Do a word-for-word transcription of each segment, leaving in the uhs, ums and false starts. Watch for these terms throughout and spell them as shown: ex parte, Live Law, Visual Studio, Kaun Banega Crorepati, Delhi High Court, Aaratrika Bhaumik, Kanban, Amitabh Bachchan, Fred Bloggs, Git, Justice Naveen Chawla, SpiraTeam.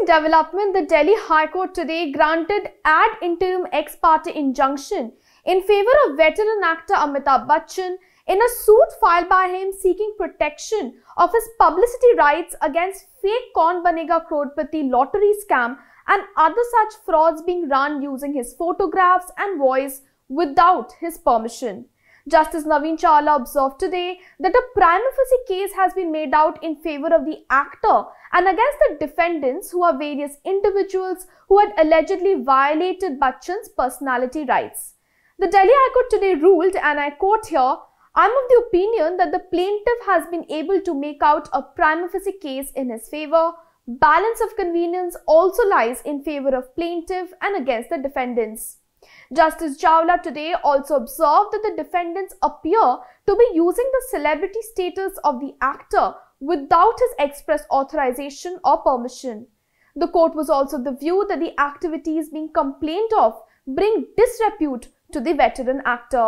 interesting development, the Delhi High Court today granted ad interim ex parte injunction in favour of veteran actor Amitabh Bachchan in a suit filed by him seeking protection of his publicity rights against fake Kaun Banega Crorepati lottery scam and other such frauds being run using his photographs and voice without his permission. Justice Naveen Chawla observed today that a prima facie case has been made out in favour of the actor and against the defendants, who are various individuals who had allegedly violated Bachchan's personality rights. The Delhi High Court today ruled, and I quote here, "I am of the opinion that the plaintiff has been able to make out a prima facie case in his favour. Balance of convenience also lies in favour of plaintiff and against the defendants." Justice Chawla today also observed that the defendants appear to be using the celebrity status of the actor without his express authorization or permission. The court was also of the view that the activities being complained of bring disrepute to the veteran actor.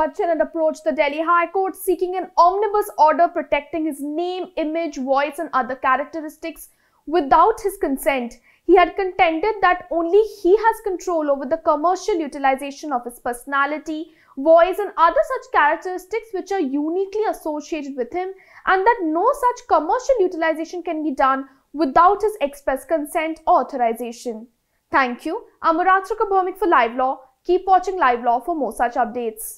Bachchan had approached the Delhi High Court seeking an omnibus order protecting his name, image, voice and other characteristics without his consent. He had contended that only he has control over the commercial utilization of his personality, voice and other such characteristics which are uniquely associated with him, and that no such commercial utilization can be done without his express consent or authorization. Thank you. I'm Aaratrika Bhaumik for Live Law. Keep watching Live Law for more such updates.